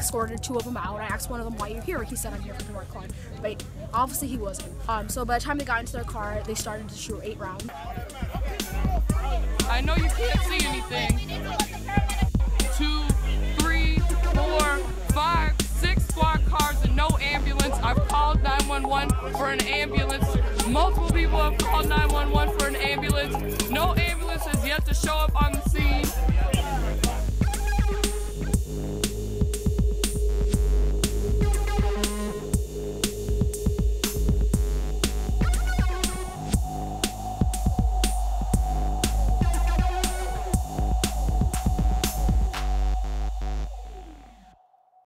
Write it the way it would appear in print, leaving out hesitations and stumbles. escorted two of them out, and I asked one of them, why you're here? He said, I'm here for North Carolina. But obviously he wasn't. So by the time they got into their car, they started to shoot 8 rounds. I know you can't see anything. 2, 3, 4, 5, 6 squad cars and no ambulance. I've called 911 for an ambulance. Multiple people have called 911 for an ambulance. No ambulance has yet to show up on the